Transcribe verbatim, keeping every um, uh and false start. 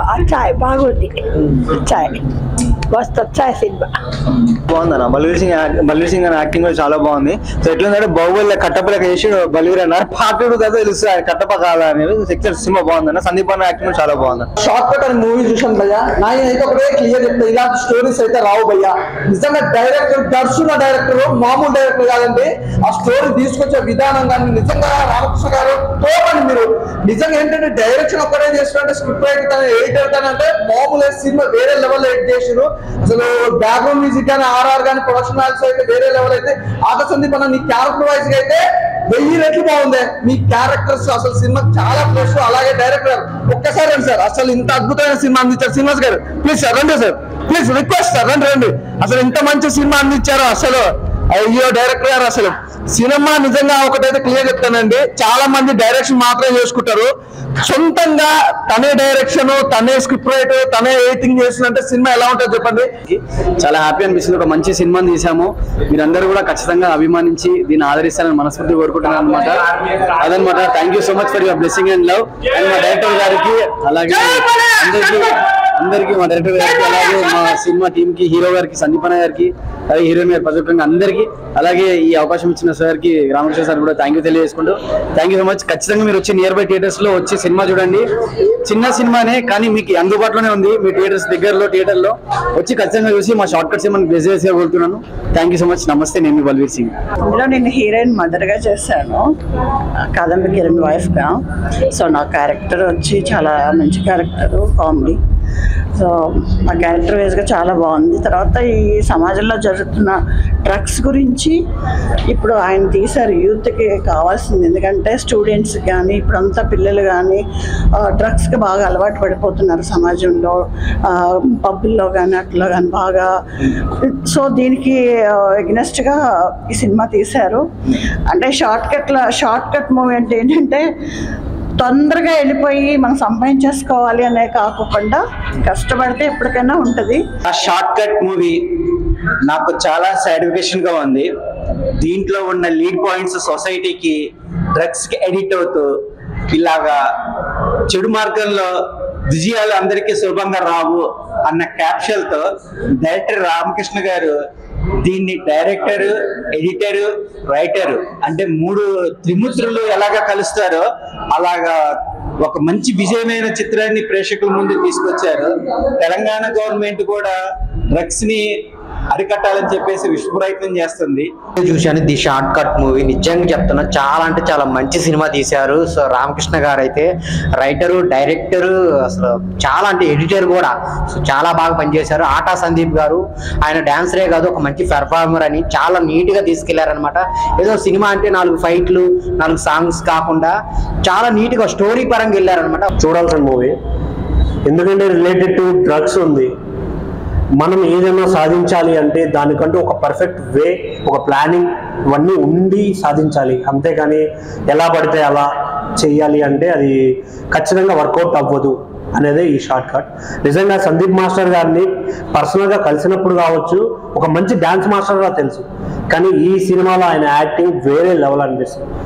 अच्छा है, भागवती अच्छा है, मस्त अच्छा है सिनेमा బాగుందన్న. బల్వీర్ సింగ్ బల్వీర్ సింగ్ అన్న యాక్టింగ్ చాలా బాగుంది. సో ఎట్లుందంటే బాహుబలిలో కట్టపలక చేసి బల్వీర్ అన్న పాటడు కదా తెలుస్తుంది కట్టప కాదా అనేది సెక్టర్ సినిమా బాగుందన్న. సందీప్ అన్న యాక్టింగ్ చాలా బాగుంది. షార్ట్ కట్ అని మూవీ చూసాం భయ్యా, నాకైతే ఒకటే క్లియర్ చెప్తా, ఇలాంటి స్టోరీస్ అయితే రావు భయ్యా. నిజంగా డైరెక్టర్ దర్శన డైరెక్టర్ మామూలు డైరెక్టర్ కాదండి. ఆ స్టోరీ తీసుకొచ్చే విధానం కానీ నిజంగా రామకృష్ణ గారు తోపండి మీరు. నిజంగా ఏంటంటే డైరెక్షన్ ఒక్కడే చేసినట్టు స్క్రిప్ట్ రైటర్ తన ఎడిటర్ తన అంటే మామూలు సినిమా వేరే లెవెల్లో ఎడిట్ చేసిరు. అసలు బ్యాక్గ్రౌండ్ మ్యూజిక్ కానీ ఆర్ఆర్ కానీ ప్రొడక్షన్ వాల్స్ అయితే వేరే లెవెల్ అయితే ఆట సందీపన్న నీ క్యారెక్టర్ వైజ్ గా అయితే వెయ్యి రెట్లు బాగుంది. మీ క్యారెక్టర్స్ అసలు సినిమాకి చాలా ప్లస్. అలాగే డైరెక్టర్ ఒక్కసారి రండి సార్, అసలు ఇంత అద్భుతమైన సినిమా అందించారు శ్రీనివాస్ గారు, ప్లీజ్ సార్ రండి సార్, ప్లీజ్ రిక్వెస్ట్ సార్ రండి రండి. అసలు ఇంత మంచి సినిమా అందించారు అసలు, అయ్యో డైరెక్టర్ గారు అసలు సినిమా నిజంగా ఒకటైతే క్లియర్ చెప్తానండి, చాలా మంది డైరెక్షన్ మాత్రమే చేసుకుంటారు, సొంతంగా తనే డైరెక్షన్ తనే స్క్రిప్ట్ రైట్ తనే ఎడిటింగ్ చేసినంటే సినిమా ఎలా ఉంటుందో చెప్పండి. చాలా హ్యాపీ అనిపిస్తుంది, ఒక మంచి సినిమాని తీసాము. మీరందరూ కూడా ఖచ్చితంగా అభిమానించి దీన్ని ఆదరిస్తారని మనస్ఫూర్తి కోరుకుంటున్నాను అనమాట. అదనమాట, thank you so much for your blessing and love. And మా డైరెక్టర్ గారికి అలాగే అందరికీ అందరికి మా డైరెక్టర్ గారికి అలాగే మా సినిమా టీమ్ కి, హీరో గారికి సందీప్ అన్న గారికి అలాగే హీరోయిన్ గారి ప్రజెక్టంగా అందరికీ అలాగే ఈ అవకాశం ఇచ్చిన సార్ కి రామకృష్ణ సార్ కూడా థ్యాంక్ యూ తెలియజేసుకుంటూ థ్యాంక్ యూ సో మచ్. ఖచ్చితంగా మీరు వచ్చి నియర్ బై థియేటర్స్ లో వచ్చి సినిమా చూడండి. చిన్న సినిమానే కానీ మీకు అందుబాటులోనే ఉంది, మీ థియేటర్స్ దగ్గరలో థియేటర్లో వచ్చి ఖచ్చితంగా చూసి మా షార్ట్ కట్స్ మనకి బెజెస్ గా కోరుతున్నాను. Thank you so much. నమస్తే, నేను బల్వీర్ సింగ్. అందులో నేను హీరోయిన్ మదర్ గా చేశాను, కాదంబరి కిరణ్ వైఫ్ గా. సో నా క్యారెక్టర్ వచ్చి చాలా మంచి క్యారెక్టర్, కామెడీ. సో మా క్యారెక్టర్ వైజ్గా చాలా బాగుంది. తర్వాత ఈ సమాజంలో జరుగుతున్న డ్రగ్స్ గురించి ఇప్పుడు ఆయన తీశారు, యూత్కి కావాల్సింది. ఎందుకంటే స్టూడెంట్స్ కానీ ఇప్పుడంతా పిల్లలు కానీ డ్రగ్స్కి బాగా అలవాటు పడిపోతున్నారు సమాజంలో, పబ్బుల్లో కానీ అట్లా కానీ బాగా. సో దీనికి ఎగ్నెస్ట్గా ఈ సినిమా తీశారు. అంటే షార్ట్ కట్లో షార్ట్ కట్ మూవీ అంటే ఏంటంటే తొందరగా వెళ్ళిపోయి మనం సంపాదించేసుకోవాలి అనే కాకుండా కష్టపడితే ఎప్పటికైనా ఉంటుంది. ఆ షార్ట్ కట్ మూవీ నాకు చాలా సాటిస్ఫాక్షన్ గా ఉంది. దీంట్లో ఉన్న లీడ్ పాయింట్స్ సొసైటీకి డ్రగ్స్ కి ఎడిట్ అవుతూ ఇలాగా చెడు మార్గంలో విజయాలు అందరికీ సులభంగా రావు అన్న క్యాప్షన్ తో డైరెక్టర్ రామకృష్ణ గారు దీన్ని డైరెక్టర్ ఎడిటర్ రైటర్ అంటే మూడు త్రిమూర్తులు ఎలాగా కలుస్తారో అలాగా ఒక మంచి విజయమైన చిత్రాన్ని ప్రేక్షకుల ముందు తీసుకొచ్చారు. తెలంగాణ గవర్నమెంట్ కూడా డ్రగ్స్ ని అరికట్టాలని చెప్పేసి విశ్వ ప్రయత్నం చేస్తుంది. చూశాను ది షార్ట్ కట్ మూవీ, నిజంగా చెప్తున్నా చాలా అంటే చాలా మంచి సినిమా తీశారు. సో రామకృష్ణ గారు అయితే రైటరు డైరెక్టరు అసలు చాలా అంటే ఎడిటర్ కూడా సో చాలా బాగా పనిచేశారు. ఆటా సందీప్ గారు ఆయన డాన్సరే కాదు ఒక మంచి పెర్ఫార్మర్ అని చాలా నీట్గా తీసుకెళ్లారనమాట. ఏదో సినిమా అంటే నాలుగు ఫైట్లు నాలుగు సాంగ్స్ కాకుండా చాలా నీట్గా స్టోరీ పరంగా వెళ్ళారనమాట. చూడాల్సిన మూవీ ఎందుకంటే రిలేటెడ్ టు డ్రగ్స్ ఉంది. మనం ఏదైనా సాధించాలి అంటే దానికంటూ ఒక పర్ఫెక్ట్ వే ఒక ప్లానింగ్ ఇవన్నీ ఉండి సాధించాలి, అంతేకాని ఎలా పడితే అలా చేయాలి అంటే అది ఖచ్చితంగా వర్కౌట్ అవ్వదు అనేది ఈ షార్ట్ కట్. నిజంగా సందీప్ మాస్టర్ గారిని పర్సనల్గా కలిసినప్పుడు కావచ్చు ఒక మంచి డ్యాన్స్ మాస్టర్గా తెలుసు, కానీ ఈ సినిమాలో ఆయన యాక్టింగ్ వేరే లెవెల్ అనిపిస్తుంది.